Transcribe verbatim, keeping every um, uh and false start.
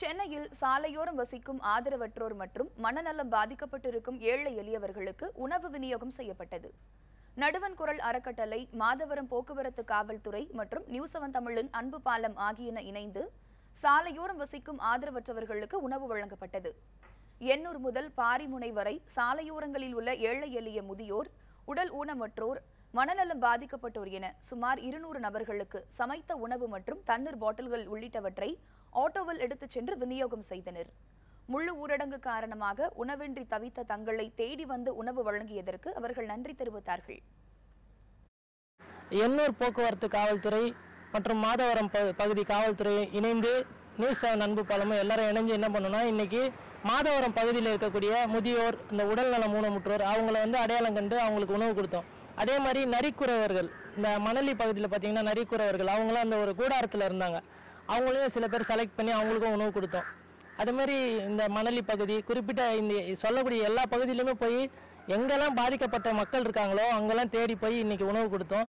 சென்னையில் சாலையோரம் வசிக்கும் ஆதரவற்றோர் மற்றும் மனநலம் பாதிக்கப்பட்டிருக்கும் ஏழை எளியவர்களுக்கு உணவு விநியோகம் செய்யப்பட்டது. நடுவன் குரல் அறக்கட்டளை, மாதவரம் போக்குவரத்து காவல்துறை மற்றும் நியூசவன் தமிழின் அன்பு பாலம் ஆகியன இணைந்து சாலையோரம் வசிக்கும் ஆதரவற்றவர்களுக்கு உணவு வழங்கப்பட்டது. எண்ணூர் முதல் பாரிமுனை வரை சாலையோரங்களில் உள்ள ஏழை எளிய முதியோர், உடல் ஊனமற்றோர், மனநலம் பாதிக்கப்பட்டோர் என சுமார் இருநூறு நபர்களுக்கு சமைத்த உணவு மற்றும் தண்ணீர் பாட்டில்கள் உள்ளிட்டவற்றை ஆட்டோவில் எடுத்துச் சென்று விநியோகம் செய்தனர். முழு ஊரடங்கு காரணமாக உணவின்றி தவித்த தங்களை தேடி வந்து உணவு வழங்கியதற்கு அவர்கள் நன்றி தெரிவித்தார்கள். எண்ணூர் போக்குவரத்து காவல்துறை மற்றும் மாதவரம் பகுதி காவல்துறை இணைந்து நியூஸ் செவன் அன்பு பாலம எல்லாரும் இணைஞ்சு என்ன பண்ணோம்னா, இன்னைக்கு மாதவரம் பகுதியில் இருக்கக்கூடிய முதியோர், இந்த உடல்நலம் ஊனமுற்றோர் அவங்கள வந்து அடையாளம் கண்டு அவங்களுக்கு உணவு கொடுத்தோம். அதே மாதிரி நரிக்குறவர்கள், இந்த மணலி பகுதியில் பார்த்தீங்கன்னா நரிக்குறவர்கள் அவங்களாம் அந்த ஒரு கூடாரத்தில் இருந்தாங்க. அவங்களையும் சில பேர் செலக்ட் பண்ணி அவங்களுக்கும் உணவு கொடுத்தோம். அதுமாதிரி இந்த மணலி பகுதி குறிப்பிட்ட இந்த சொல்லக்கூடிய எல்லா பகுதியிலுமே போய் எங்கெல்லாம் பாதிக்கப்பட்ட மக்கள் இருக்காங்களோ அங்கெல்லாம் தேடி போய் இன்னைக்கு உணவு கொடுத்தோம்.